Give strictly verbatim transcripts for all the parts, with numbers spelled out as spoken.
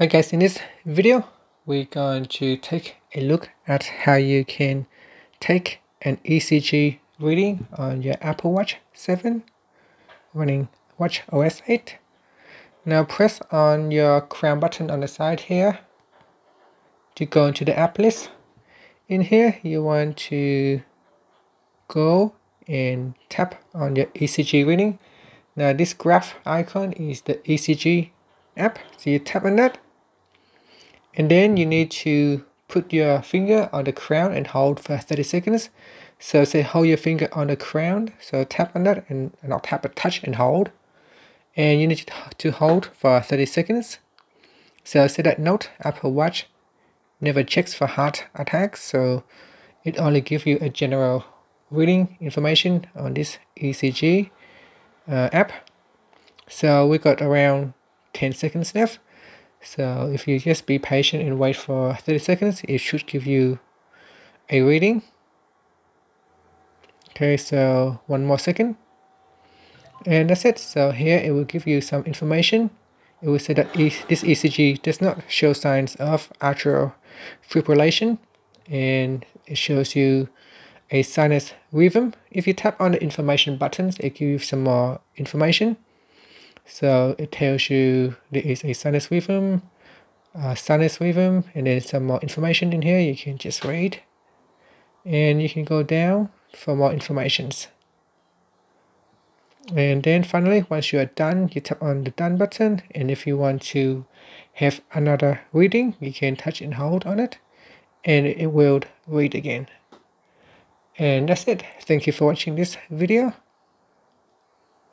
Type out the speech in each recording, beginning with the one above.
Hi guys, in this video we're going to take a look at how you can take an E C G reading on your Apple Watch seven running Watch O S eight. Now press on your crown button on the side here to go into the app list. In here you want to go and tap on your E C G reading. Now this graph icon is the E C G app, so you tap on that. And then you need to put your finger on the crown and hold for thirty seconds. So say hold your finger on the crown. So tap on that and not tap but touch and hold. And you need to hold for thirty seconds. So say that note, Apple Watch never checks for heart attacks. So it only gives you a general reading information on this E C G uh, app. So we got around ten seconds left. So if you just be patient and wait for thirty seconds, it should give you a reading. Okay, so one more second. And that's it. So here it will give you some information. It will say that this E C G does not show signs of atrial fibrillation. And it shows you a sinus rhythm. If you tap on the information buttons, it gives you some more information. So it tells you there is a sinus rhythm, a sinus rhythm, and then some more information in here. You can just read, and you can go down for more informations. And then finally, once you are done, you tap on the done button. And if you want to have another reading, you can touch and hold on it, and it will read again. And that's it. Thank you for watching this video.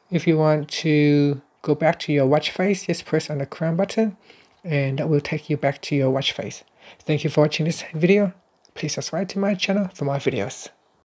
If you want to go back to your watch face, just press on the crown button and that will take you back to your watch face. Thank you for watching this video. Please subscribe to my channel for more videos.